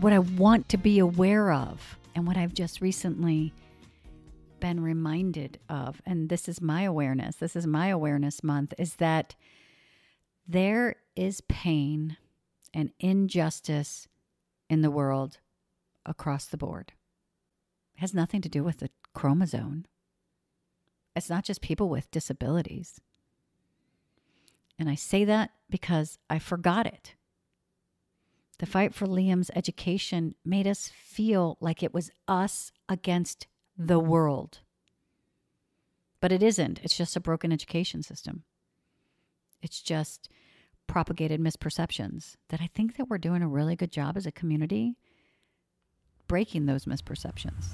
what I want to be aware of, and what I've just recently been reminded of, and this is my awareness, this is my awareness month, is that there is pain and injustice in the world across the board. It has nothing to do with the chromosome. It's not just people with disabilities. And I say that because I forgot it. The fight for Liam's education made us feel like it was us against the world. But it isn't. It's just a broken education system. It's just propagated misperceptions that I think that we're doing a really good job as a community breaking those misperceptions.